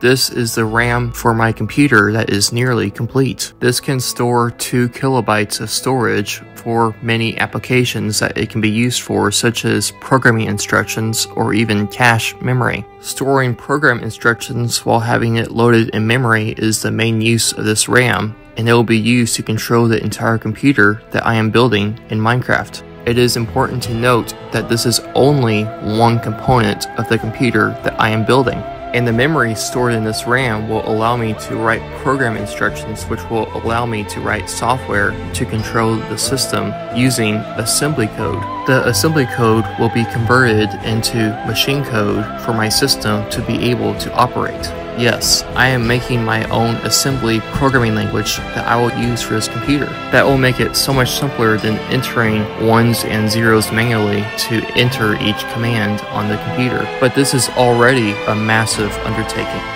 This is the RAM for my computer that is nearly complete. This can store 2 kilobytes of storage for many applications that it can be used for, such as programming instructions or even cache memory. Storing program instructions while having it loaded in memory is the main use of this RAM, and it will be used to control the entire computer that I am building in Minecraft. It is important to note that this is only one component of the computer that I am building, and the memory stored in this RAM will allow me to write program instructions, which will allow me to write software to control the system using assembly code. The assembly code will be converted into machine code for my system to be able to operate. Yes, I am making my own assembly programming language that I will use for this computer. That will make it so much simpler than entering ones and zeros manually to enter each command on the computer. But this is already a massive undertaking.